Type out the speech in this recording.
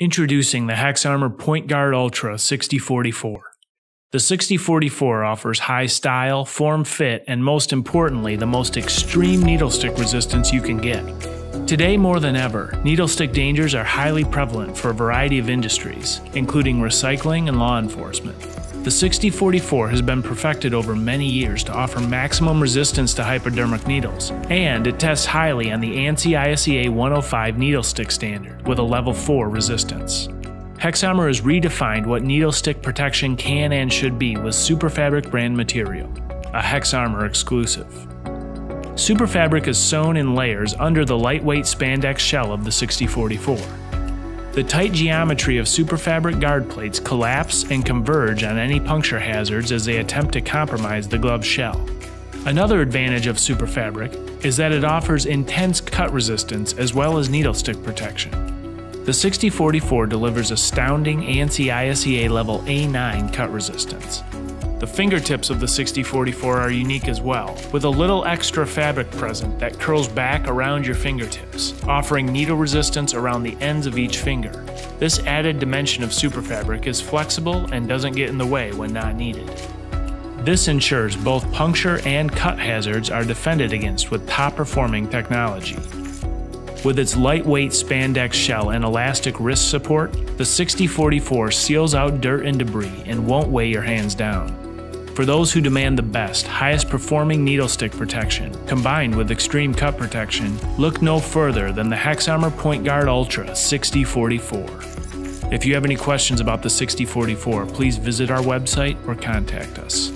Introducing the HexArmor PointGuard Ultra 6044. The 6044 offers high style, form fit, and most importantly, the most extreme needlestick resistance you can get. Today more than ever, needlestick dangers are highly prevalent for a variety of industries, including recycling and law enforcement. The 6044 has been perfected over many years to offer maximum resistance to hypodermic needles, and it tests highly on the ANSI/ISEA 105 needlestick standard with a Level 4 resistance. HexArmor has redefined what needlestick protection can and should be with Superfabric brand material, a HexArmor exclusive. Superfabric is sewn in layers under the lightweight spandex shell of the 6044. The tight geometry of Superfabric guard plates collapse and converge on any puncture hazards as they attempt to compromise the glove shell. Another advantage of Superfabric is that it offers intense cut resistance as well as needlestick protection. The 6044 delivers astounding ANSI/ISEA Level A9 cut resistance. The fingertips of the 6044 are unique as well, with a little extra fabric present that curls back around your fingertips, offering needle resistance around the ends of each finger. This added dimension of Superfabric is flexible and doesn't get in the way when not needed. This ensures both puncture and cut hazards are defended against with top-performing technology. With its lightweight spandex shell and elastic wrist support, the 6044 seals out dirt and debris and won't weigh your hands down. For those who demand the best, highest performing needlestick protection, combined with extreme cut protection, look no further than the HexArmor PointGuard Ultra 6044. If you have any questions about the 6044, please visit our website or contact us.